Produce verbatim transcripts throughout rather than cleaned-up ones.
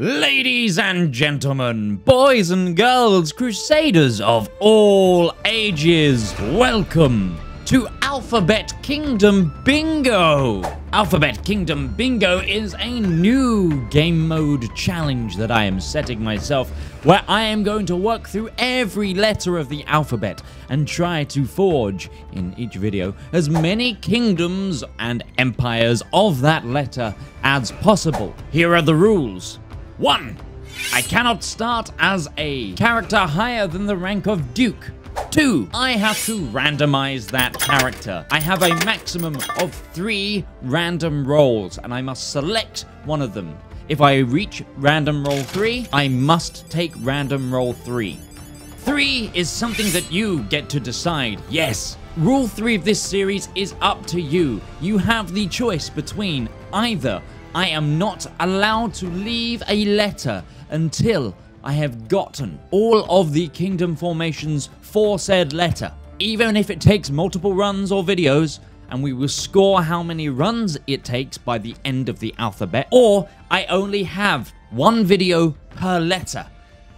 Ladies and gentlemen, boys and girls, crusaders of all ages, welcome to Alphabet Kingdom Bingo! Alphabet Kingdom Bingo is a new game mode challenge that I am setting myself, where I am going to work through every letter of the alphabet and try to forge, in each video, as many kingdoms and empires of that letter as possible. Here are the rules. One, I cannot start as a character higher than the rank of Duke. Two, I have to randomize that character. I have a maximum of three random rolls, and I must select one of them. If I reach random roll three, I must take random roll three. Three is something that you get to decide. Yes, rule three of this series is up to you. You have the choice between either I am not allowed to leave a letter until I have gotten all of the kingdom formations for said letter, even if it takes multiple runs or videos, and we will score how many runs it takes by the end of the alphabet, or I only have one video per letter,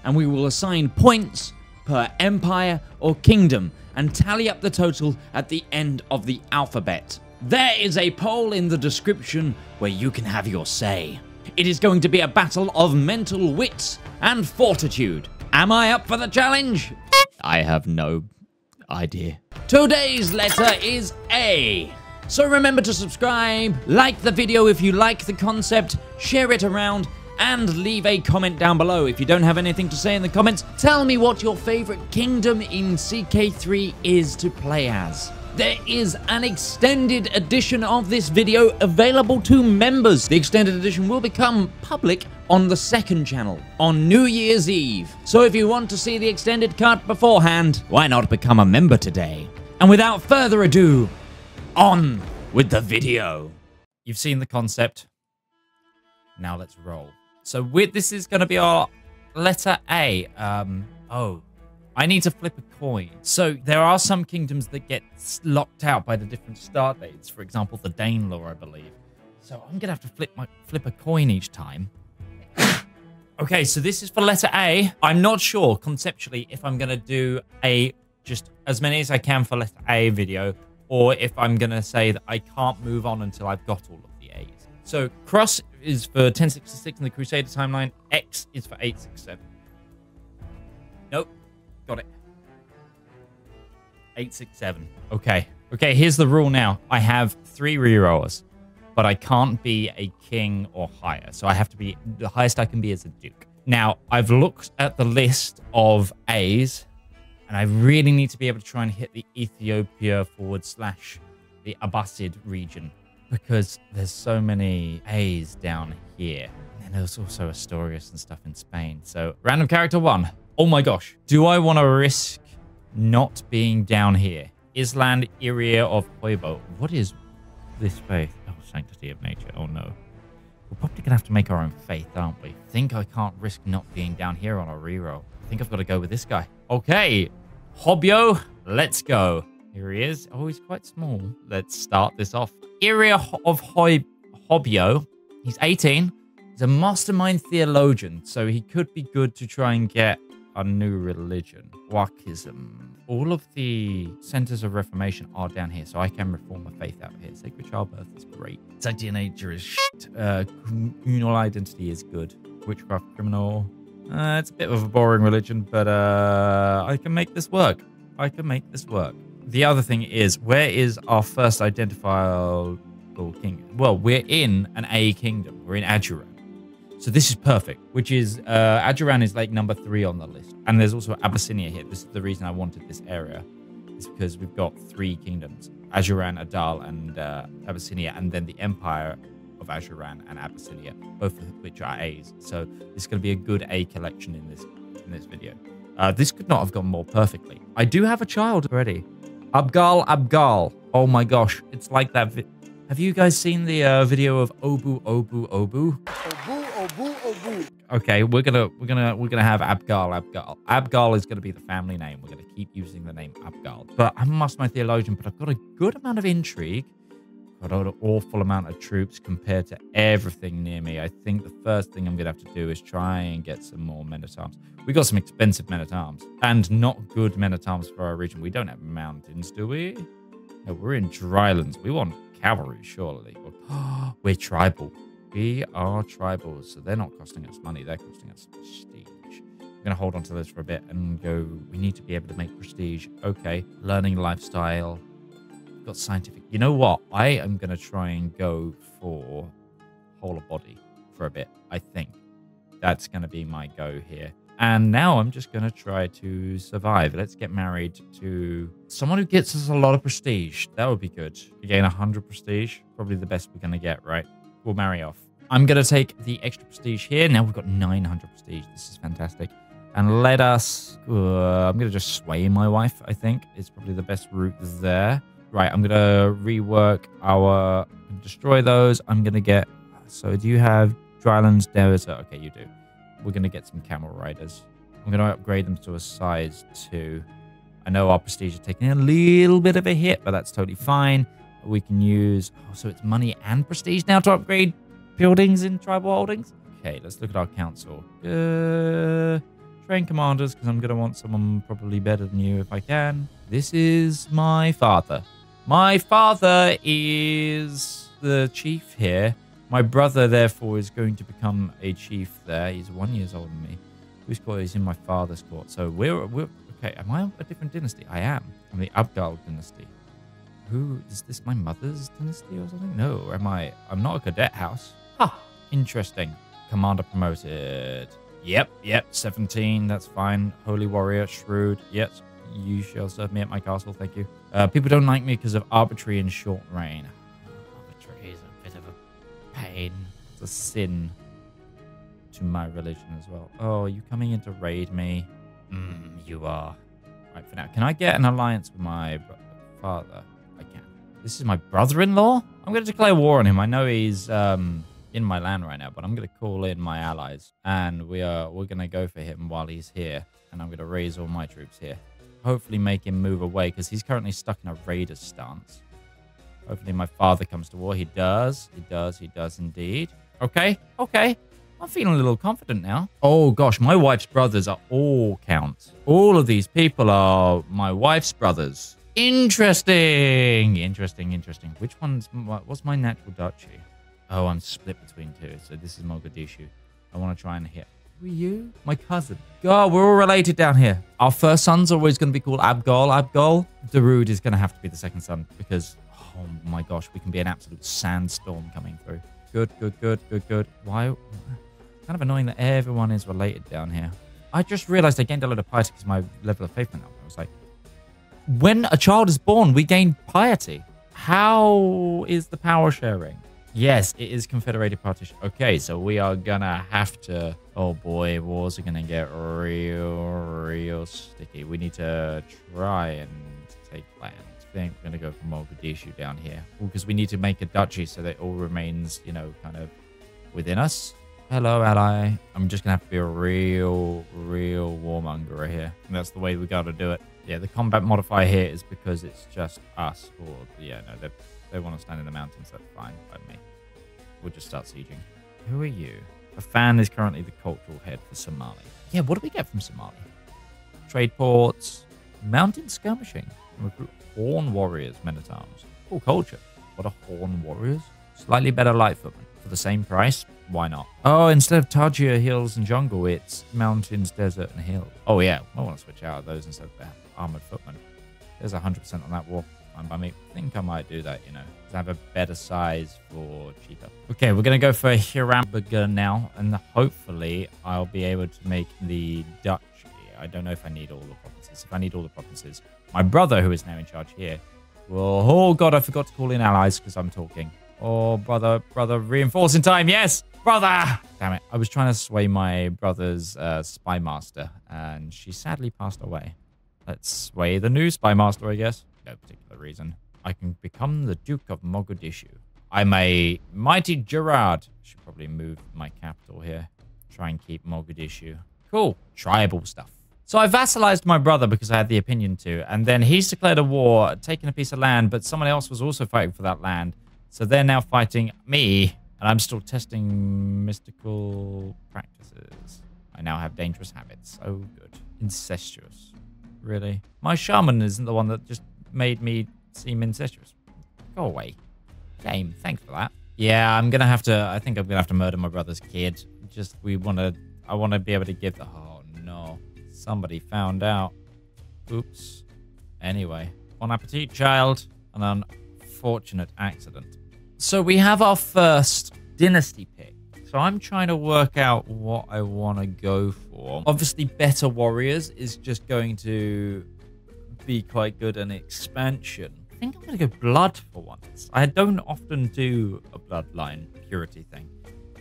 and we will assign points per empire or kingdom and tally up the total at the end of the alphabet. There is a poll in the description where you can have your say. It is going to be a battle of mental wits and fortitude. Am I up for the challenge? I have no idea. Today's letter is A. So remember to subscribe, like the video if you like the concept, share it around, and leave a comment down below. If you don't have anything to say in the comments, tell me what your favorite kingdom in C K three is to play as. There is an extended edition of this video available to members. The extended edition will become public on the second channel on New Year's Eve. So if you want to see the extended cut beforehand, why not become a member today? And without further ado, on with the video. You've seen the concept. Now let's roll. So with, this is going to be our letter A. Um, oh. I need to flip a coin. So there are some kingdoms that get locked out by the different start dates. For example, the Danelaw, I believe. So I'm gonna have to flip my flip a coin each time. Okay, so this is for letter A. I'm not sure conceptually if I'm gonna do a just as many as I can for letter A video, or if I'm gonna say that I can't move on until I've got all of the A's. So cross is for ten sixty-six in the Crusader timeline. X is for eight sixty-seven. Nope. Got it. eight six seven. Okay. Okay, here's the rule now. I have three rerollers, but I can't be a king or higher. So I have to be, the highest I can be is a duke. Now, I've looked at the list of A's, and I really need to be able to try and hit the Ethiopia forward slash the Abbasid region, because there's so many A's down here. And there's also Asturias and stuff in Spain. So random character one. Oh my gosh. Do I want to risk not being down here? Island, area of Hobyo. What is this faith? Oh, sanctity of nature. Oh no. We're probably going to have to make our own faith, aren't we? I think I can't risk not being down here on a reroll. I think I've got to go with this guy. Okay. Hobyo, let's go. Here he is. Oh, he's quite small. Let's start this off. Area of Hobyo. He's eighteen. He's a mastermind theologian, so he could be good to try and get a new religion. Wakism. All of the centers of reformation are down here, so I can reform my faith out here. Sacred childbirth is great. Sanctity of nature is shit. Uh, communal identity is good. Witchcraft, criminal. Uh, it's a bit of a boring religion, but uh, I can make this work. I can make this work. The other thing is, where is our first identifiable kingdom? Well, we're in an A kingdom. We're in Adjura. So this is perfect, which is, uh, Ajuran is like number three on the list. And there's also Abyssinia here. This is the reason I wanted this area, is because we've got three kingdoms, Ajuran, Adal, and uh, Abyssinia, and then the empire of Ajuran and Abyssinia, both of which are A's. So it's going to be a good A collection in this, in this video. Uh, this could not have gone more perfectly. I do have a child already. Abgal, Abgal. Oh my gosh. It's like that. Vi have you guys seen the uh, video of Obu, Obu, Obu? Obu. Okay, we're gonna we're gonna we're gonna have Abgal. Abgal Abgal is gonna be the family name. We're gonna keep using the name Abgal. But I'm a mastermind theologian, but I've got a good amount of intrigue. Got an awful amount of troops compared to everything near me. I think the first thing I'm going to have to do is try and get some more men-at-arms. We got some expensive men-at-arms and not good men-at-arms for our region. We don't have mountains, do we? No, we're in drylands. We want cavalry, surely. We're tribal. We are tribal, so they're not costing us money. They're costing us prestige. I'm going to hold on to this for a bit and go, we need to be able to make prestige. Okay, learning lifestyle. Got scientific. You know what? I am going to try and go for whole of body for a bit. I think that's going to be my go here. And now I'm just going to try to survive. Let's get married to someone who gets us a lot of prestige. That would be good. Again, one hundred prestige. Probably the best we're going to get, right? We'll marry off. I'm going to take the extra prestige here. Now we've got nine hundred prestige. This is fantastic. And let us... Uh, I'm going to just sway my wife, I think. It's probably the best route there. Right, I'm going to rework our... Destroy those. I'm going to get... So do you have drylands, desert? Okay, you do. We're going to get some camel riders. I'm going to upgrade them to a size two. I know our prestige is taking a little bit of a hit, but that's totally fine. We can use... Oh, so it's money and prestige now to upgrade buildings in tribal holdings. Okay, let's look at our council. Uh, train commanders, because I'm going to want someone probably better than you if I can. This is my father. My father is the chief here. My brother, therefore, is going to become a chief there. He's one year older than me. Whose court is in my father's court? So we're, we're... Okay, am I a different dynasty? I am. I'm the Abgal dynasty. Who... Is this my mother's dynasty or something? No, am I... I'm not a cadet house. Ha! Interesting. Commander promoted. Yep, yep. seventeen, that's fine. Holy warrior, shrewd. Yes, you shall serve me at my castle, thank you. Uh, people don't like me because of arbitrary and short reign. Arbitrary is a bit of a pain. It's a sin to my religion as well. Oh, are you coming in to raid me? Mm, you are. Right, for now. Can I get an alliance with my father? I can. This is my brother-in-law? I'm going to declare war on him. I know he's... Um, in my land right now, but I'm going to call in my allies and we are we're going to go for him while he's here, and I'm going to raise all my troops here, hopefully make him move away because he's currently stuck in a raider's stance. Hopefully my father comes to war. He does he does he does indeed. Okay okay, I'm feeling a little confident now. Oh gosh, my wife's brothers are all counts. All of these people are my wife's brothers. Interesting interesting interesting. Which one's what's my natural duchy? Oh, I'm split between two. So this is Mogadishu. I want to try and hit. Who are you? My cousin. God, we're all related down here. Our first son's always going to be called Abgal. Abgal. Darude is going to have to be the second son because, oh my gosh, we can be an absolute sandstorm coming through. Good, good, good, good, good. Why? Kind of annoying that everyone is related down here. I just realized I gained a lot of piety because my level of faith went up. I was like, when a child is born, we gain piety. How is the power sharing? Yes, it is confederated partition. Okay, so we are gonna have to... Oh boy, wars are gonna get real, real sticky. We need to try and take land. I think we're gonna go for Mogadishu down here. Because we need to make a duchy so that it all remains, you know, kind of within us. Hello, ally. I'm just gonna have to be a real, real warmonger here. And that's the way we gotta do it. Yeah, the combat modifier here is because it's just us. Or, yeah, no, they're... They want to stand in the mountains, that's fine by me. We'll just start sieging. Who are you? A fan is currently the cultural head for Somali. Yeah, what do we get from Somali? Trade ports, mountain skirmishing, recruit horn warriors, men-at-arms. Cool culture. What are horn warriors? Slightly better light footmen. For the same price, why not? Oh, instead of Tajir hills and jungle, it's mountains, desert, and hills. Oh yeah, I want to switch out of those instead of the armored footmen. There's one hundred percent on that wall. I mean, I think I might do that, you know, because I have a better size for cheetah. Okay, we're going to go for Hirambaga now, and hopefully I'll be able to make the duchy. I don't know if I need all the provinces. If I need all the provinces, my brother, who is now in charge here, will... Oh, God, I forgot to call in allies because I'm talking. Oh, brother, brother, reinforce in time. Yes, brother. Damn it. I was trying to sway my brother's uh, spy master, and she sadly passed away. Let's sway the new spy master, I guess. No particular reason. I can become the Duke of Mogadishu. I'm a mighty Gerard. Should probably move my capital here. Try and keep Mogadishu. Cool. Tribal stuff. So I vassalized my brother because I had the opinion to, and then he's declared a war, taken a piece of land, but someone else was also fighting for that land. So they're now fighting me, and I'm still testing mystical practices. I now have dangerous habits. Oh, good. Incestuous. Really? My shaman isn't the one that just made me seem incestuous. Go away. Game. Thanks for that. Yeah, I'm gonna have to... I think I'm gonna have to murder my brother's kid. Just, we wanna... I wanna be able to give the... Oh, no. Somebody found out. Oops. Anyway. Bon appetit, child. An unfortunate accident. So we have our first dynasty pick. So I'm trying to work out what I want to go for. Obviously, better warriors is just going to be quite good an expansion. I think I'm going to go blood for once. I don't often do a bloodline purity thing.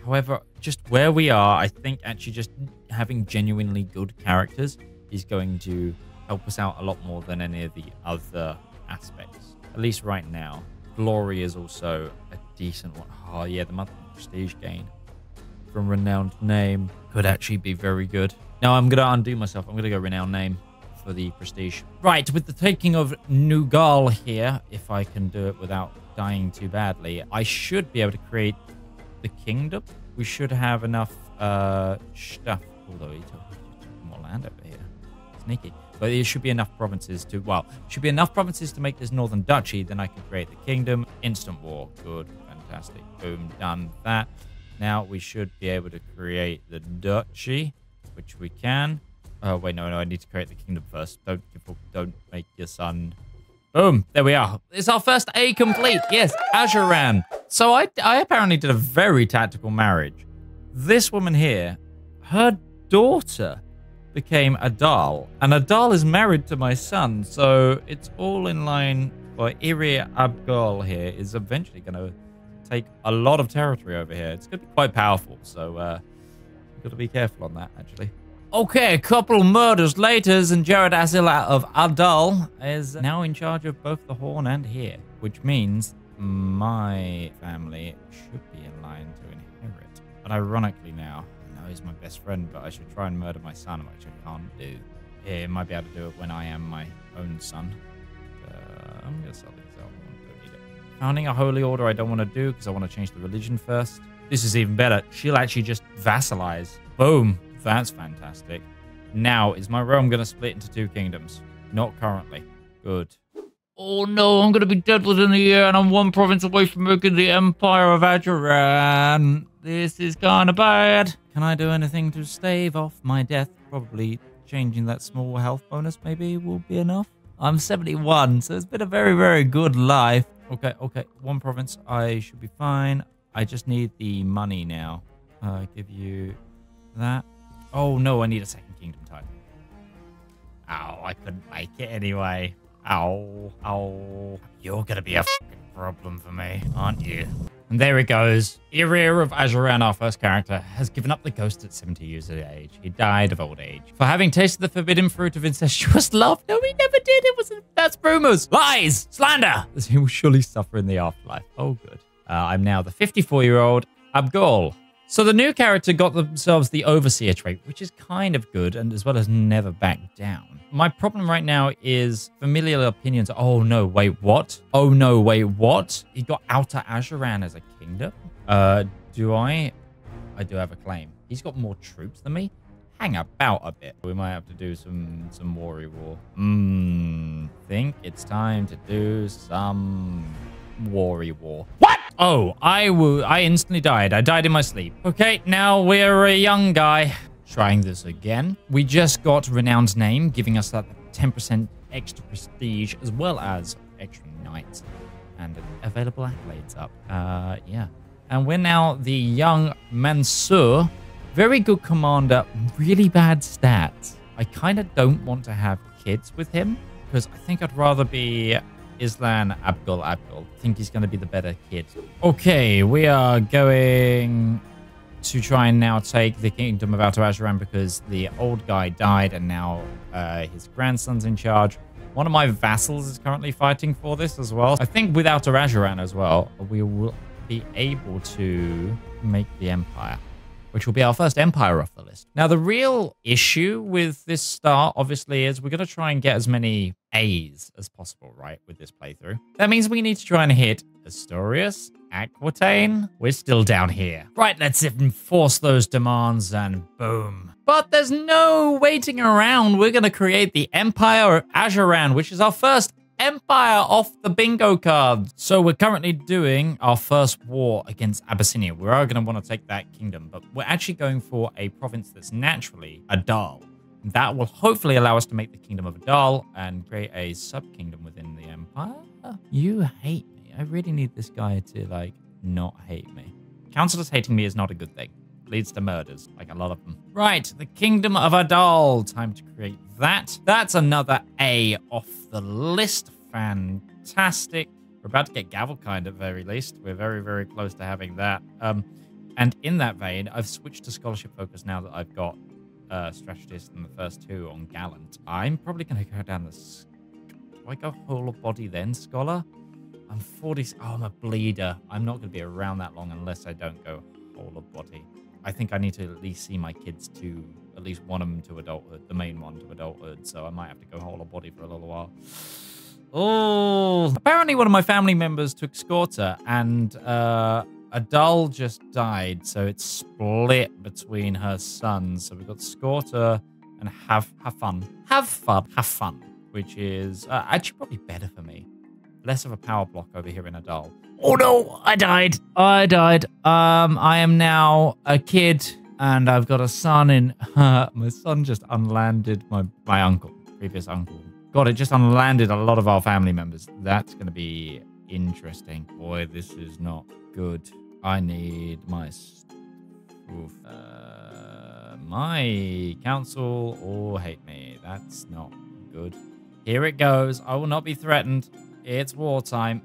However, just where we are, I think actually just having genuinely good characters is going to help us out a lot more than any of the other aspects. At least right now. Glory is also a decent one. Oh yeah, the monthly prestige gain from renowned name could actually be very good. Now I'm going to undo myself. I'm going to go renowned name for the prestige. Right, with the taking of Nugal here, if I can do it without dying too badly, I should be able to create the kingdom. We should have enough uh, stuff. Although he took more land over here. Sneaky. But there should be enough provinces to, well, should be enough provinces to make this northern duchy. Then I can create the kingdom. Instant war. Good. Fantastic. Boom. Done that. Now we should be able to create the duchy, which we can. Oh, wait. No, no. I need to create the kingdom first. Don't don't make your son. Boom. There we are. It's our first A complete. Yes. Ajuran. So I, I apparently did a very tactical marriage. This woman here, her daughter became Adal, and Adal is married to my son, so it's all in line. Well, Iria Abgal here is eventually going to take a lot of territory over here. It's going to be quite powerful, so uh, you've got to be careful on that, actually. Okay, a couple murders later, and Jared Azila of Adal is now in charge of both the Horn and here, which means my family should be in line to inherit. But ironically now, he's my best friend, but I should try and murder my son, which I can't do. Here, might be able to do it when I am my own son. Uh, I'm going to sell this out. I don't need it. Founding a holy order I don't want to do because I want to change the religion first. This is even better. She'll actually just vassalize. Boom. That's fantastic. Now, is my realm going to split into two kingdoms? Not currently. Good. Oh no, I'm going to be dead within a year and I'm one province away from making the Empire of Ajuran. This is kind of bad. Can I do anything to stave off my death? Probably changing that small health bonus maybe will be enough. I'm seventy-one, so it's been a very, very good life. Okay, okay. One province, I should be fine. I just need the money now. Uh, give you that. Oh, no, I need a second kingdom title. Ow, I couldn't make it anyway. Ow, ow. You're going to be a fucking problem for me, aren't you? And there it goes. Iria of Ajuran, our first character, has given up the ghost at seventy years of age. He died of old age. For having tasted the forbidden fruit of incestuous love. No, he never did. It wasn't. That's rumors. Lies. Slander. He will surely suffer in the afterlife. Oh, good. Uh, I'm now the fifty-four-year-old Abgal. So the new character got themselves the Overseer trait, which is kind of good, and as well as never back down. My problem right now is familial opinions. Oh, no, wait, what? Oh, no, wait, what? He got Outer Ajuran as a kingdom. Uh, do I? I do have a claim. He's got more troops than me. Hang about a bit. We might have to do some, some warry war. Mmm, think it's time to do some warry war. What? Oh, I woo. I instantly died. I died in my sleep. Okay, now we're a young guy. Trying this again. We just got Renowned Name, giving us that ten percent extra prestige, as well as extra knights and available accolades up. Uh, yeah. And we're now the young Mansur. Very good commander, really bad stats. I kind of don't want to have kids with him, because I think I'd rather be Islan Abdul Abdul. I think he's going to be the better kid. Okay, we are going to try and now take the kingdom of Outer Ajuran because the old guy died and now uh, his grandson's in charge. One of my vassals is currently fighting for this as well. I think with Outer Ajuran as well, we will be able to make the empire, which will be our first empire off the list. Now, the real issue with this start, obviously, is we're going to try and get as many A's as possible, right, with this playthrough. That means we need to try and hit Asturias? Aquitaine? We're still down here. Right, let's enforce those demands and boom. But there's no waiting around. We're going to create the Empire of Ajuran, which is our first empire off the bingo card. So we're currently doing our first war against Abyssinia. We are going to want to take that kingdom, but we're actually going for a province that's naturally Adal. That will hopefully allow us to make the kingdom of Adal and create a sub-kingdom within the empire. You hate me. I really need this guy to, like, not hate me. Councillors hating me is not a good thing. Leads to murders, like a lot of them. Right, the kingdom of Adal. Time to create that. That's another A off the list. Fantastic. We're about to get Gavelkind at very least. We're very, very close to having that. Um, and in that vein, I've switched to scholarship focus now that I've got Uh, strategist and the first two on Gallant. I'm probably going to go down the... Do I go whole body then, Scholar? I'm forty... Oh, I'm a bleeder. I'm not going to be around that long unless I don't go whole body. I think I need to at least see my kids to... At least one of them to adulthood. The main one to adulthood. So I might have to go whole body for a little while. Oh! Apparently one of my family members took Scorta and... uh Adal just died, so it's split between her sons. So we've got Scorta and have, have fun. Have fun. Have fun. Which is uh, actually probably better for me. Less of a power block over here in Adal. Oh no, I died. I died. Um, I am now a kid and I've got a son in... Uh, my son just unlanded my, my uncle, previous uncle. God, it just unlanded a lot of our family members. That's going to be interesting. Boy, this is not... Good. I need my oof, uh, my council or hate me. That's not good. Here it goes. I will not be threatened. It's wartime.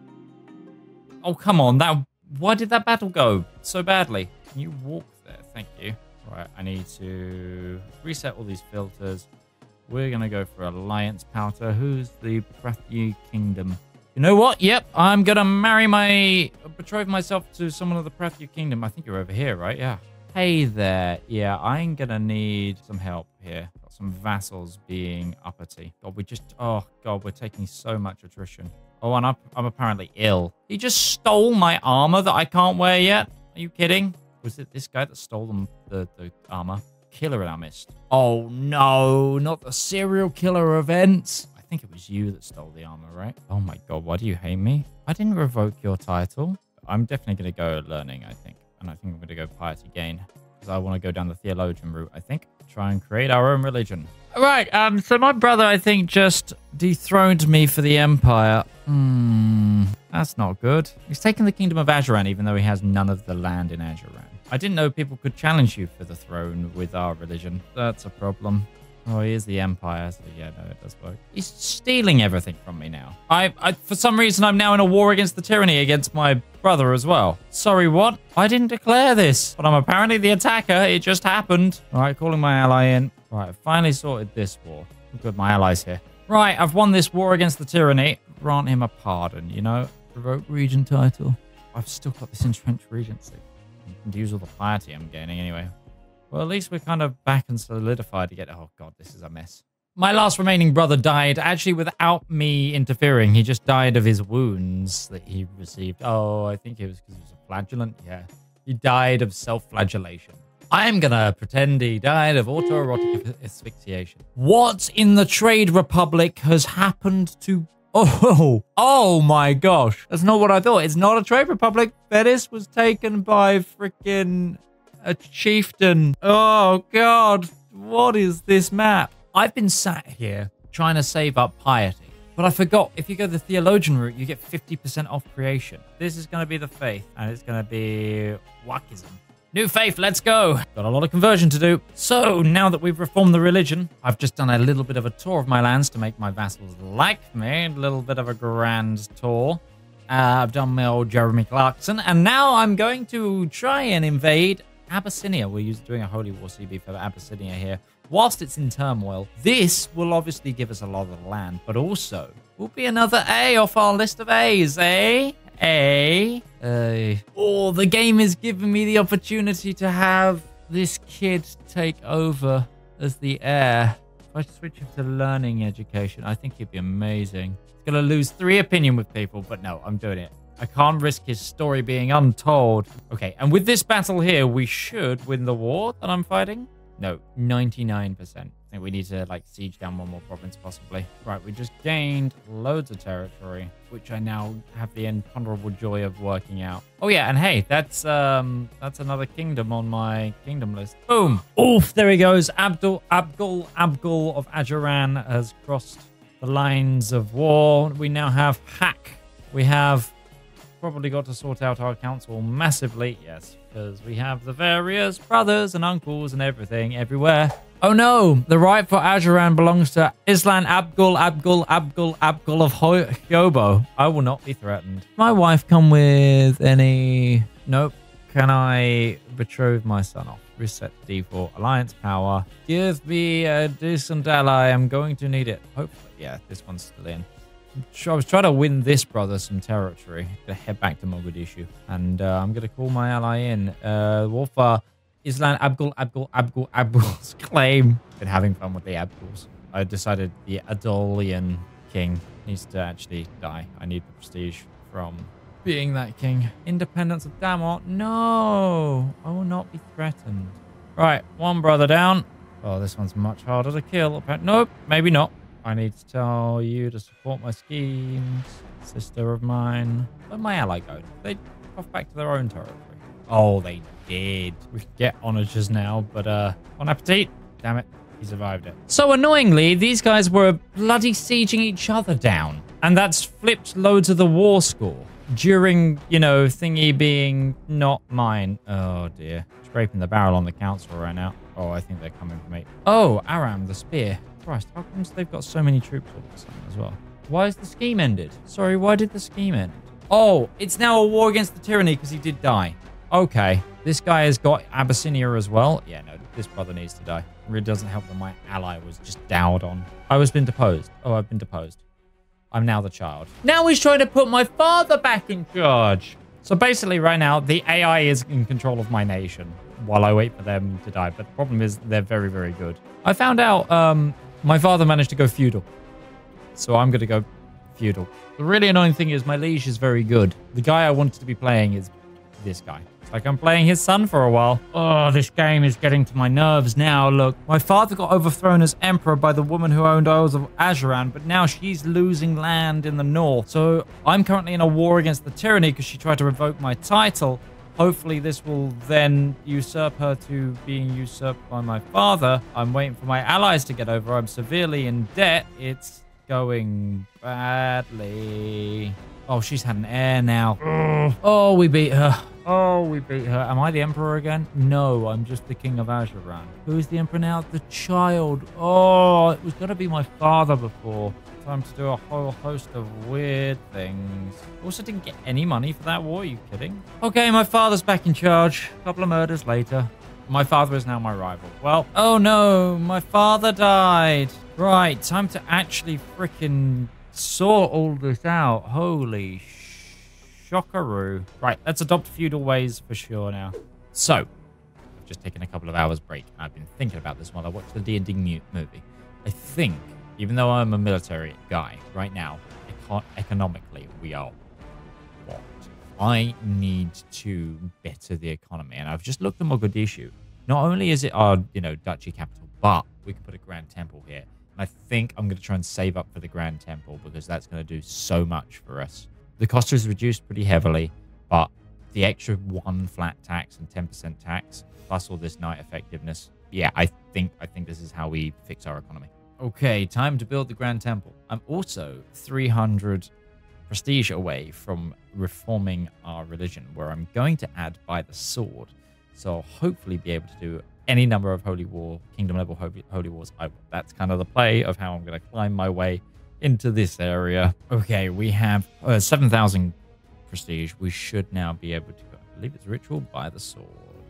Oh, come on. That. Why did that battle go so badly? Can you walk there? Thank you. All right. I need to reset all these filters. We're going to go for Alliance Powder. Who's the Prefu Kingdom? You know what? Yep, I'm gonna marry my... betroth myself to someone of the Prefu Kingdom. I think you're over here, right? Yeah. Hey there. Yeah, I'm gonna need some help here. Got some vassals being uppity. God, we just... Oh, God, we're taking so much attrition. Oh, and I'm, I'm apparently ill. He just stole my armor that I can't wear yet. Are you kidding? Was it this guy that stole them, the, the armor? Killer alarmist. Oh, no. Not the serial killer events. I think it was you that stole the armor, right? Oh my God, why do you hate me? I didn't revoke your title. I'm definitely going to go learning, I think. And I think I'm going to go piety gain. Because I want to go down the theologian route, I think. Try and create our own religion. All right, um, so my brother, I think, just dethroned me for the empire. Hmm, that's not good. He's taken the kingdom of Ajuran, even though he has none of the land in Ajuran. I didn't know people could challenge you for the throne with our religion. That's a problem. Oh, he is the Empire, so yeah, no, it does work. He's stealing everything from me now. I, I, for some reason, I'm now in a war against the tyranny against my brother as well. Sorry, what? I didn't declare this, but I'm apparently the attacker. It just happened. All right, calling my ally in. All right, I've finally sorted this war. Look at my allies here. Right, I've won this war against the tyranny. Grant him a pardon, you know? Revoke region title. I've still got this entrenched regency. You can use all the piety I'm gaining anyway. Well, at least we're kind of back and solidified to get... Oh, God, this is a mess. My last remaining brother died, actually, without me interfering. He just died of his wounds that he received. Oh, I think it was because he was a flagellant. Yeah. He died of self-flagellation. I am going to pretend he died of autoerotic asphyxiation. What in the Trade Republic has happened to... Oh, oh my gosh. That's not what I thought. It's not a Trade Republic. Venice was taken by freaking... a chieftain. Oh, God. What is this map? I've been sat here trying to save up piety, but I forgot if you go the theologian route, you get fifty percent off creation. This is going to be the faith, and it's going to be Wakism. New faith, let's go. Got a lot of conversion to do. So now that we've reformed the religion, I've just done a little bit of a tour of my lands to make my vassals like me. A little bit of a grand tour. Uh, I've done my old Jeremy Clarkson, and now I'm going to try and invade Abyssinia. We're doing a Holy War C B for Abyssinia here. Whilst it's in turmoil, this will obviously give us a lot of land, but also will be another A off our list of A's, eh? A. A. Oh, the game is giving me the opportunity to have this kid take over as the heir. If I switch him to learning education, I think he'd be amazing. He's going to lose three opinion with people, but no, I'm doing it. I can't risk his story being untold. Okay, and with this battle here, we should win the war that I'm fighting. No, ninety-nine percent. I think we need to, like, siege down one more province, possibly. Right, we just gained loads of territory, which I now have the imponderable joy of working out. Oh, yeah, and hey, that's um, that's another kingdom on my kingdom list. Boom! Oof, there he goes. Abdul, Abgal, Abgal of Ajuran has crossed the lines of war. We now have Hack. We have probably got to sort out our council massively. Yes, because we have the various brothers and uncles and everything everywhere. Oh no, the right for Ajuran belongs to Islan Abgal Abgal Abgal Abgal of Hobyo. I will not be threatened. My wife come with any... Nope. Can I betroth my son off? Reset default. Alliance power. Give me a decent ally. I'm going to need it. Hopefully. Yeah, this one's still in. I was trying to win this brother some territory. I'm going to head back to Mogadishu. And uh, I'm going to call my ally in. Uh, Warfare. Islan Abgal Abgal Abgal Abgal's claim. Been having fun with the Abgals. I decided the Adalian king needs to actually die. I need the prestige from being that king. Independence of Dharma. No, I will not be threatened. Right, one brother down. Oh, this one's much harder to kill. Nope, maybe not. I need to tell you to support my schemes, sister of mine. Where'd my ally go? They off back to their own territory. Oh, they did. We could get honours now, but uh, bon appetit. Damn it, he survived it. So annoyingly, these guys were bloody sieging each other down. And that's flipped loads of the war score during, you know, thingy being not mine. Oh dear, scraping the barrel on the council right now. Oh, I think they're coming for me. Oh, Aram, the spear. Christ, how come they've got so many troops all of a sudden as well? Why is the scheme ended? Sorry, why did the scheme end? Oh, it's now a war against the tyranny because he did die. Okay, this guy has got Abyssinia as well. Yeah, no, this brother needs to die. It really doesn't help that my ally was just dowed on. I was been deposed. Oh, I've been deposed. I'm now the child. Now he's trying to put my father back in charge. So basically right now, the A I is in control of my nation while I wait for them to die. But the problem is they're very, very good. I found out... Um, My father managed to go feudal, so I'm going to go feudal. The really annoying thing is my liege is very good. The guy I wanted to be playing is this guy. It's like I'm playing his son for a while. Oh, this game is getting to my nerves now. Look, my father got overthrown as emperor by the woman who owned Isles of Ajuran, but now she's losing land in the north. So I'm currently in a war against the tyranny because she tried to revoke my title. Hopefully this will then usurp her to being usurped by my father. I'm waiting for my allies to get over. I'm severely in debt. It's going badly. Oh, she's had an heir now. Ugh. Oh, we beat her. Oh, we beat her. Am I the emperor again? No, I'm just the king of Ajuran. Who is the emperor now? The child. Oh, it was going to be my father before. Time to do a whole host of weird things. Also didn't get any money for that war. Are you kidding? Okay, my father's back in charge. A couple of murders later. My father is now my rival. Well, oh no, my father died. Right, time to actually freaking sort all this out. Holy shockaroo. Right, let's adopt feudal ways for sure now. So, I've just taken a couple of hours break. I've been thinking about this while I watched the D and D movie. I think... Even though I'm a military guy, right now, econ economically, we are what? I need to better the economy. And I've just looked at Mogadishu. Not only is it our, you know, duchy capital, but we can put a Grand Temple here. And I think I'm going to try and save up for the Grand Temple because that's going to do so much for us. The cost is reduced pretty heavily, but the extra one flat tax and ten percent tax, plus all this knight effectiveness. Yeah, I think, I think this is how we fix our economy. Okay, time to build the Grand Temple. I'm also three hundred prestige away from reforming our religion, where I'm going to add by the sword. So I'll hopefully be able to do any number of holy war, kingdom level holy, holy wars. I, that's kind of the play of how I'm going to climb my way into this area. Okay, we have uh, seven thousand prestige. We should now be able to, I believe it's ritual by the sword.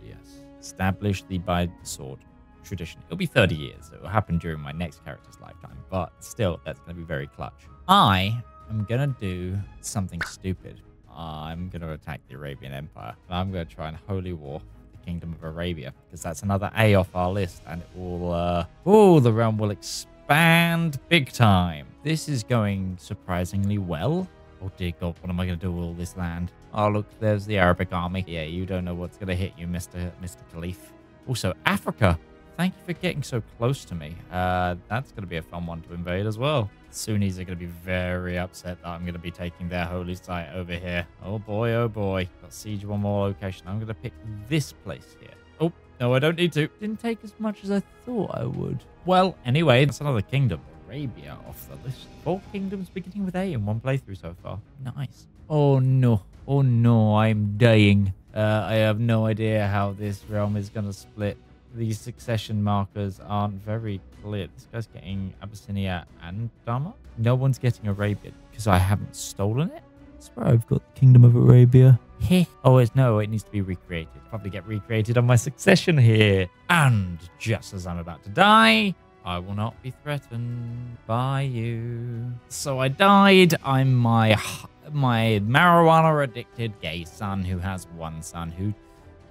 Yes, establish the by the sword tradition. It'll be thirty years. It'll happen during my next character's lifetime, but still, that's going to be very clutch. I am going to do something stupid. I'm going to attack the Arabian Empire, and I'm going to try and holy war the Kingdom of Arabia, because that's another A off our list, and it will, uh, oh, the realm will expand big time. This is going surprisingly well. Oh dear God, what am I going to do with all this land? Oh look, there's the Arabic army. Yeah, you don't know what's going to hit you, Mister Mister Khalif. Also, Africa. Thank you for getting so close to me. Uh, that's going to be a fun one to invade as well. Sunnis are going to be very upset that I'm going to be taking their holy site over here. Oh boy, oh boy. Got siege one more location. I'm going to pick this place here. Oh, no, I don't need to. Didn't take as much as I thought I would. Well, anyway, that's another kingdom. Arabia off the list. Four kingdoms beginning with A in one playthrough so far. Nice. Oh no. Oh no, I'm dying. Uh, I have no idea how this realm is going to split. These succession markers aren't very clear. This guy's getting Abyssinia and Dharma. No one's getting Arabia because I haven't stolen it. I swear I've got the Kingdom of Arabia. Heh. Oh, it's no, it needs to be recreated. Probably get recreated on my succession here. And just as I'm about to die, I will not be threatened by you. So I died. I'm my, my marijuana-addicted gay son who has one son who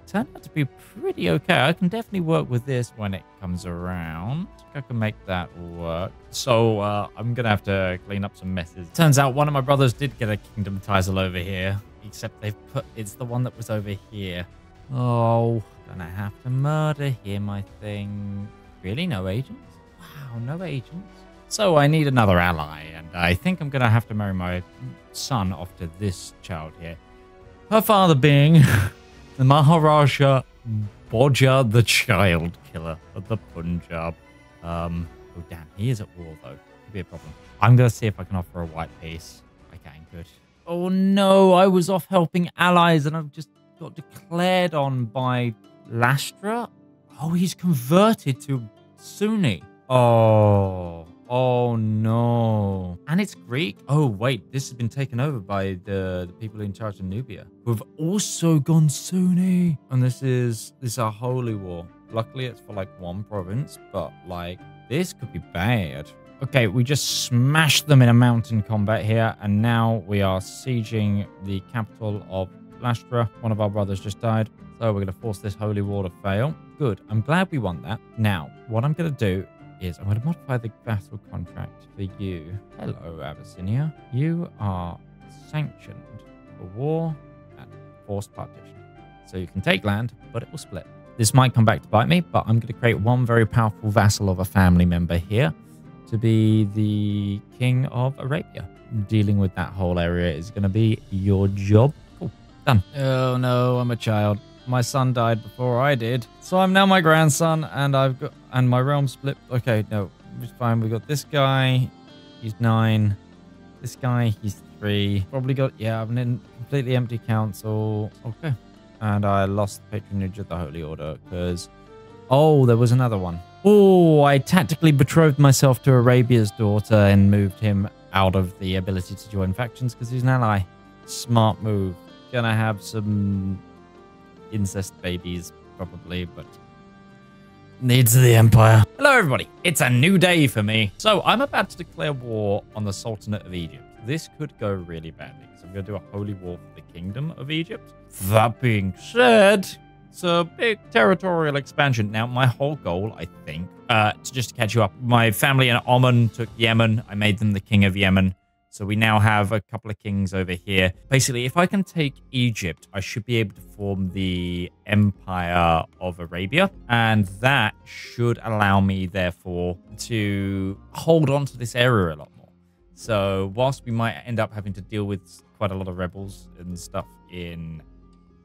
turned out to be pretty okay. I can definitely work with this when it comes around. I think I can make that work. So uh, I'm going to have to clean up some messes. Turns out one of my brothers did get a kingdom title over here. Except they've put... It's the one that was over here. Oh, gonna have to murder him, I think. Really? No agents? Wow, no agents. So I need another ally. And I think I'm going to have to marry my son off to this child here. Her father being... the Maharaja Boja the Child Killer of the Punjab. Um, oh, damn. He is at war, though. Could be a problem. I'm going to see if I can offer a white peace. I can. Good. Oh, no. I was off helping allies, and I've just got declared on by Plastra. Oh, he's converted to Sunni. Oh. Oh, no. And it's Greek. Oh, wait. This has been taken over by the, the people in charge of Nubia, who have also gone Sunni. And this is, this is a holy war. Luckily, it's for, like, one province. But, like, this could be bad. Okay, we just smashed them in a mountain combat here. And now we are sieging the capital of Plastra. One of our brothers just died. So we're going to force this holy war to fail. Good. I'm glad we won that. Now, what I'm going to do... is I'm going to modify the battle contract for you. Hello, Abyssinia. You are sanctioned for war and forced partition. So you can take land, but it will split. This might come back to bite me, but I'm going to create one very powerful vassal of a family member here to be the king of Arabia. Dealing with that whole area is going to be your job. Cool. Done. Oh, no, I'm a child. My son died before I did. So I'm now my grandson, and I've got... and my realm split. Okay, no. It's fine. We've got this guy. He's nine. This guy, he's three. Probably got... yeah, I've been completely empty council. Okay. And I lost the patronage of the Holy Order, because... oh, there was another one. Oh, I tactically betrothed myself to Arabia's daughter and moved him out of the ability to join factions, because he's an ally. Smart move. Gonna have some... incest babies, probably, but needs the empire. Hello, everybody. It's a new day for me. So I'm about to declare war on the Sultanate of Egypt. This could go really badly. So I'm going to do a holy war for the Kingdom of Egypt. That being said, it's a big territorial expansion. Now, my whole goal, I think, uh, to just catch you up, my family in Oman took Yemen. I made them the king of Yemen. So we now have a couple of kings over here. Basically, if I can take Egypt, I should be able to form the Empire of Arabia. And that should allow me, therefore, to hold on to this area a lot more. So whilst we might end up having to deal with quite a lot of rebels and stuff in,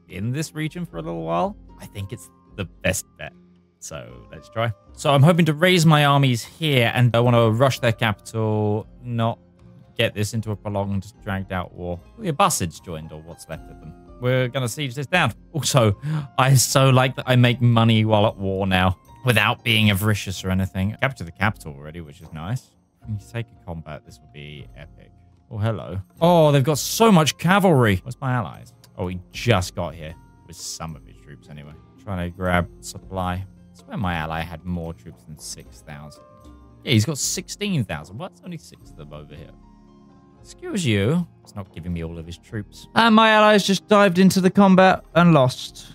in this region for a little while, I think it's the best bet. So let's try. So I'm hoping to raise my armies here, and I want to rush their capital, not... get this into a prolonged, dragged-out war. The Abbasids joined, or what's left of them. We're going to siege this down. Also, I so like that I make money while at war now, without being avaricious or anything. Capture the capital already, which is nice. When you take a combat, this will be epic. Oh, hello. Oh, they've got so much cavalry. Where's my allies? Oh, he just got here with some of his troops, anyway. Trying to grab supply. I swear my ally had more troops than six thousand. Yeah, he's got sixteen thousand. What's well, only six of them over here? Excuse you. It's not giving me all of his troops. And my allies just dived into the combat and lost.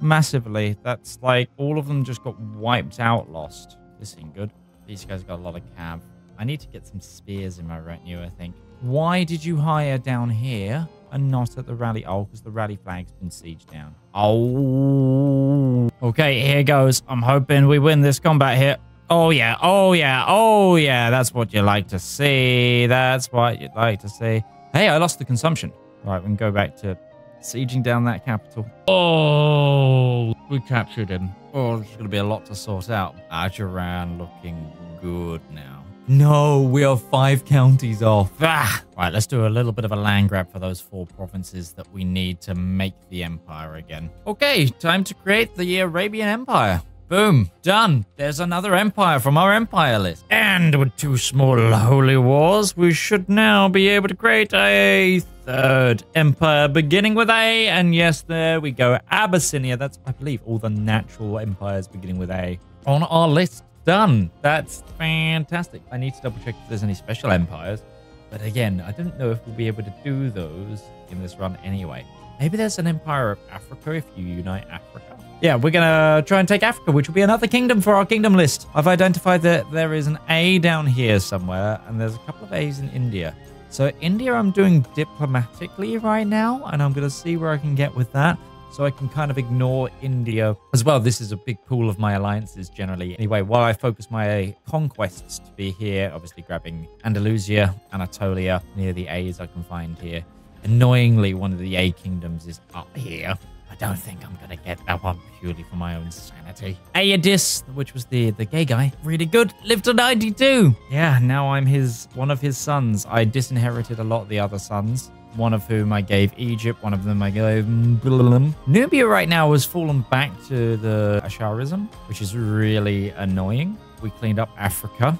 Massively. That's like all of them just got wiped out lost. This ain't good. These guys got a lot of cav. I need to get some spears in my retinue, I think. Why did you hire down here and not at the rally? Oh, because the rally flag's been sieged down. Oh. Okay, here goes. I'm hoping we win this combat here. Oh, yeah. Oh, yeah. Oh, yeah. That's what you like to see. That's what you'd like to see. Hey, I lost the consumption. All right, we can go back to sieging down that capital. Oh, we captured him. Oh, there's going to be a lot to sort out. Ajuran looking good now. No, we are five counties off. Ah! Right, let's do a little bit of a land grab for those four provinces that we need to make the empire again. Okay, time to create the Arabian Empire. Boom. Done. There's another empire from our empire list. And with two small holy wars, we should now be able to create a third empire beginning with A. And yes, there we go. Abyssinia. That's, I believe, all the natural empires beginning with A on our list. Done. That's fantastic. I need to double check if there's any special empires, but again, I don't know if we'll be able to do those in this run anyway. Maybe there's an empire of Africa if you unite Africa. Yeah, we're gonna try and take Africa, which will be another kingdom for our kingdom list. I've identified that there is an A down here somewhere, and there's a couple of A's in India. So India I'm doing diplomatically right now, and I'm gonna see where I can get with that. So I can kind of ignore India as well. This is a big pool of my alliances generally. Anyway, while I focus my conquests to be here, obviously grabbing Andalusia, Anatolia, near the A's I can find here. Annoyingly, one of the A kingdoms is up here. I don't think I'm going to get that one purely for my own sanity. Aeadis, which was the, the gay guy, really good, lived to ninety-two. Yeah, now I'm his one of his sons. I disinherited a lot of the other sons. One of whom I gave Egypt, one of them I gave Nubia. Right now has fallen back to the Asharism, which is really annoying. We cleaned up Africa.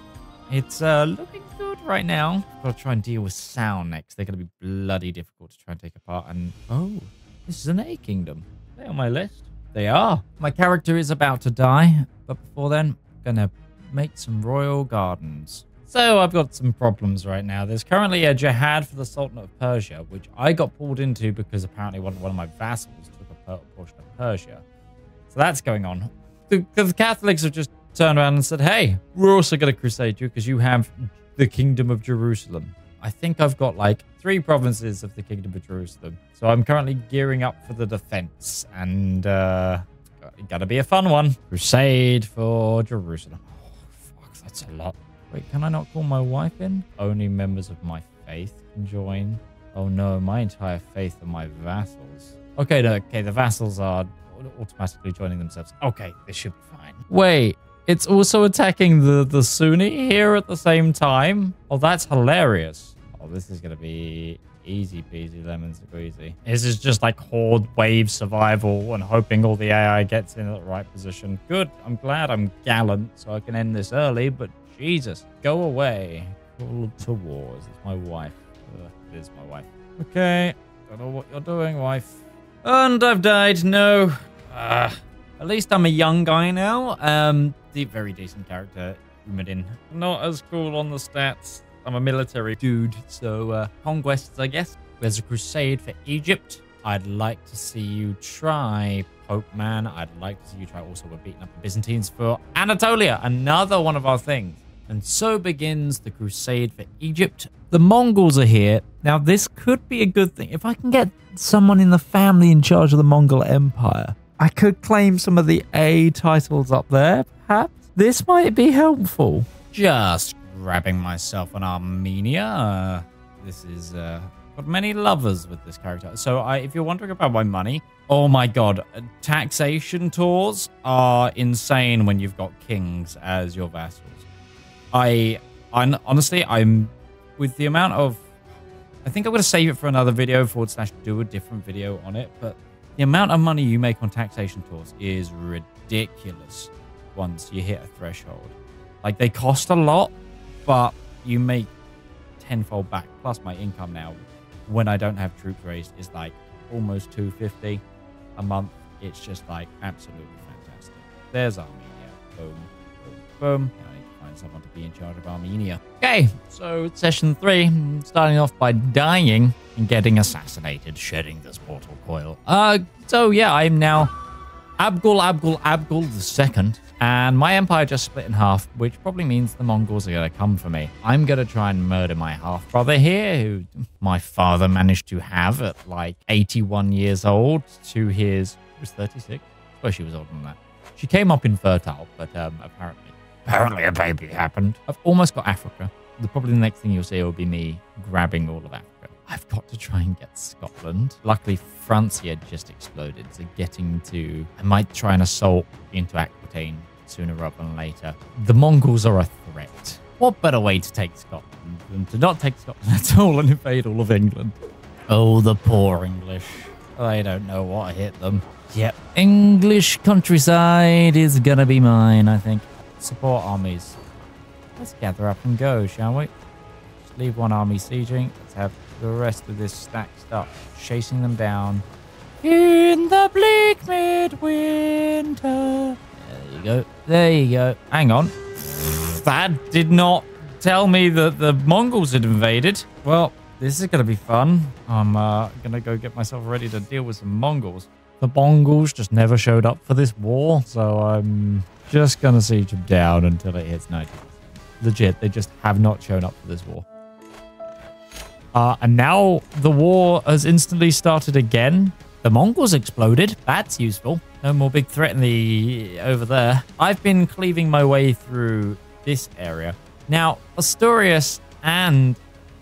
It's uh, looking good right now. Got to try and deal with Sound next. They're going to be bloody difficult to try and take apart. And oh, this is an A kingdom. Are they on my list? They are. My character is about to die, but before then, I'm going to make some royal gardens. So I've got some problems right now. There's currently a jihad for the Sultanate of Persia, which I got pulled into because apparently one, one of my vassals took a portion of Persia. So that's going on. The, the Catholics have just turned around and said, hey, we're also going to crusade you because you have the Kingdom of Jerusalem. I think I've got like three provinces of the Kingdom of Jerusalem. So I'm currently gearing up for the defense and uh, gotta be a fun one. Crusade for Jerusalem. Oh, fuck, that's a lot. Wait, can I not call my wife in? Only members of my faith can join. Oh no, my entire faith are my vassals. Okay, no, okay, the vassals are automatically joining themselves. Okay, this should be fine. Wait, it's also attacking the, the Sunni here at the same time? Oh, that's hilarious. Oh, this is going to be easy peasy lemon squeezy. This is just like horde wave survival and hoping all the A I gets in at the right position. Good, I'm glad I'm gallant so I can end this early, but Jesus, go away. Call to wars. It's my wife. Ugh, it is my wife. Okay. Don't know what you're doing, wife. And I've died. No. Uh, at least I'm a young guy now. Um, the very decent character, Umadin. Not as cool on the stats. I'm a military dude, so uh, conquests, I guess. There's a crusade for Egypt. I'd like to see you try, Pope Man. I'd like to see you try. Also, we're beating up the Byzantines for Anatolia. Another one of our things. And so begins the crusade for Egypt. The Mongols are here. Now, this could be a good thing. If I can get someone in the family in charge of the Mongol Empire, I could claim some of the A titles up there, perhaps. This might be helpful. Just grabbing myself on Armenia. Uh, this is... Uh, got many lovers with this character. So I, if you're wondering about my money, oh my God, taxation tours are insane when you've got kings as your vassals. I, I'm, honestly, I'm with the amount of, I think I'm going to save it for another video forward slash do a different video on it. But the amount of money you make on taxation tours is ridiculous once you hit a threshold. Like they cost a lot, but you make tenfold back. Plus my income now, when I don't have troops raised, is like almost two fifty a month. It's just like absolutely fantastic. There's Armenia. Boom, boom, boom. Now I need to find someone to be in charge of Armenia. Okay, so session three, starting off by dying and getting assassinated, shedding this mortal coil. Uh, so yeah, I'm now Abgal, Abgal, Abgal the second. And my empire just split in half, which probably means the Mongols are going to come for me. I'm going to try and murder my half-brother here, who my father managed to have at like eighty-one years old to his... It was thirty-six? I swear she was older than that. She came up infertile, but um, apparently... Apparently a baby happened. I've almost got Africa. The, probably the next thing you'll see will be me grabbing all of Africa. I've got to try and get Scotland. Luckily, Francia just exploded, so getting to... I might try and assault into Aquitaine sooner rather than later. The Mongols are a threat. What better way to take Scotland than to not take Scotland at all and invade all of England? Oh, the poor English. They don't know what hit them. Yep, English countryside is gonna be mine, I think. Support armies. Let's gather up and go, shall we? Just leave one army sieging. Let's have the rest of this stacked up, chasing them down. In the bleak midwinter. There you go. There you go. Hang on. That did not tell me that the Mongols had invaded. Well, this is going to be fun. I'm uh, going to go get myself ready to deal with some Mongols. The Mongols just never showed up for this war, so I'm just going to siege them down until it hits ninety percent. Legit, they just have not shown up for this war. Uh, and now the war has instantly started again. The Mongols exploded. That's useful. No more big threat in the over there. I've been cleaving my way through this area. Now, Asturias and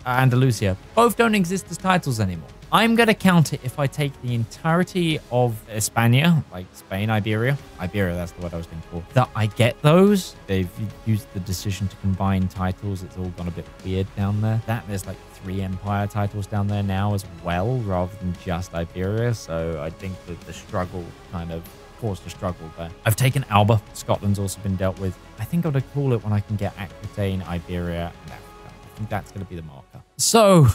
uh, Andalusia both don't exist as titles anymore. I'm going to count it if I take the entirety of Hispania, like Spain, Iberia. Iberia, that's the word I was going for. That I get those. They've used the decision to combine titles. It's all gone a bit weird down there. That there's like three empire titles down there now as well, rather than just Iberia. So I think that the struggle kind of caused a struggle there. I've taken Alba. Scotland's also been dealt with. I think I'm going to call it when I can get Aquitaine, Iberia, and Africa. I think that's going to be the marker. So...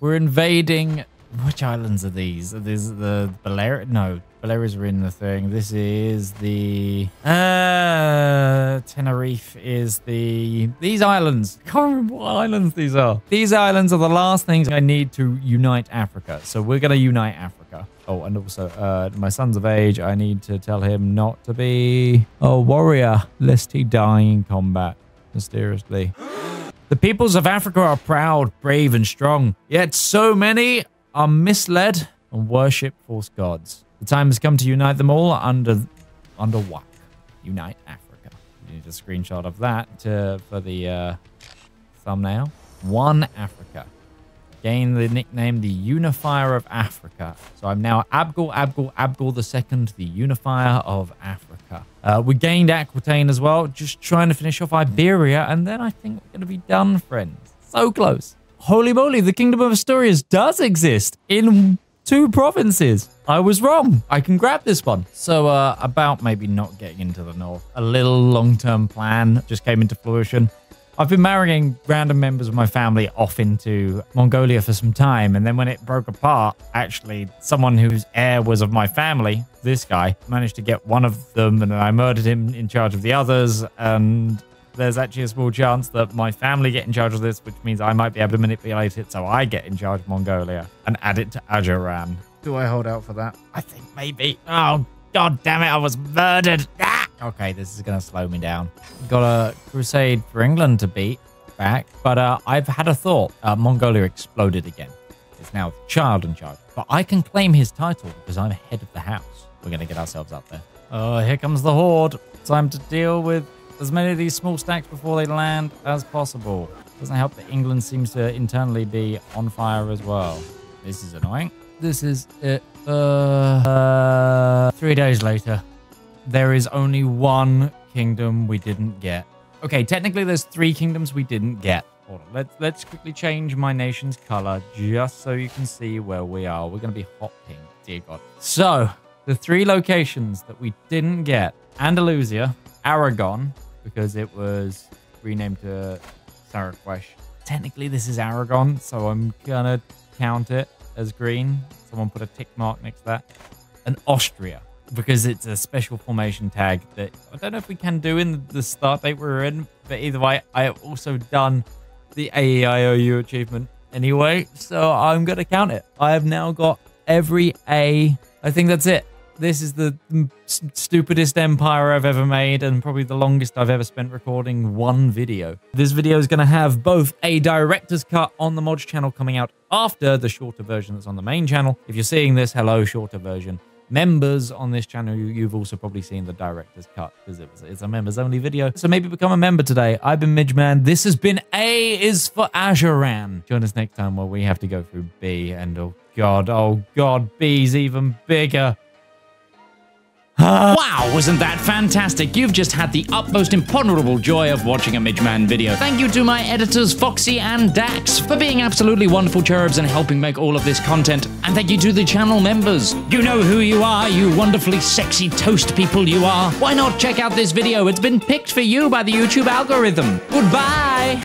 we're invading... Which islands are these? These are the... Balearic? No. Balearics are in the thing. This is the... Uh, Tenerife is the... These islands. I can't remember what islands these are. These islands are the last things I need to unite Africa. So we're going to unite Africa. Oh, and also, uh, my son's of age. I need to tell him not to be a warrior, lest he die in combat. Mysteriously. The peoples of Africa are proud, brave, and strong, yet so many are misled and worship false gods. The time has come to unite them all under under W A C. Unite Africa. You need a screenshot of that to, for the uh, thumbnail. One Africa. Gain the nickname the Unifier of Africa. So I'm now Abgal, Abgal, Abgal the Second, the Unifier of Africa. Uh, we gained Aquitaine as well, just trying to finish off Iberia, and then I think we're going to be done, friends. So close. Holy moly, the Kingdom of Asturias does exist in two provinces. I was wrong. I can grab this one. So uh, about maybe not getting into the north. A little long-term plan just came into fruition. I've been marrying random members of my family off into Mongolia for some time. And then when it broke apart, actually, someone whose heir was of my family, this guy, managed to get one of them. And then I murdered him in charge of the others. And there's actually a small chance that my family get in charge of this, which means I might be able to manipulate it. So I get in charge of Mongolia and add it to Ajuran. Do I hold out for that? I think maybe. Oh, God damn it. I was murdered. Ah! Okay, this is going to slow me down. Got a crusade for England to beat back, but uh, I've had a thought. Uh, Mongolia exploded again. It's now the child in charge. But I can claim his title because I'm head of the house. We're going to get ourselves up there. Oh, here comes the horde. Time to deal with as many of these small stacks before they land as possible. Doesn't help that England seems to internally be on fire as well. This is annoying. This is it. Uh, uh, three days later. There is only one kingdom we didn't get. Okay, technically there's three kingdoms we didn't get. Hold on, let's, let's quickly change my nation's color just so you can see where we are. We're going to be hot pink, dear God. So, the three locations that we didn't get. Andalusia, Aragon, because it was renamed to Saraquesh. Technically this is Aragon, so I'm going to count it as green. Someone put a tick mark next to that. And Austria. Because it's a special formation tag that I don't know if we can do in the start date we're in, but either way, I have also done the A E I O U achievement anyway, so I'm going to count it. I have now got every A. I think that's it. This is the stupidest empire I've ever made and probably the longest I've ever spent recording one video. This video is going to have both a director's cut on the mods channel coming out after the shorter version that's on the main channel. If you're seeing this, hello, shorter version. Members on this channel, you've also probably seen the director's cut because it was, it's a members only video. So maybe become a member today. I've been Midge Man. This has been A is for Ajuran. Join us next time where we have to go through B and oh God, oh God, B's even bigger. Wow, wasn't that fantastic? You've just had the utmost imponderable joy of watching a Midge Man video. Thank you to my editors Foxy and Dax for being absolutely wonderful cherubs and helping make all of this content. And thank you to the channel members. You know who you are, you wonderfully sexy toast people you are. Why not check out this video? It's been picked for you by the YouTube algorithm. Goodbye!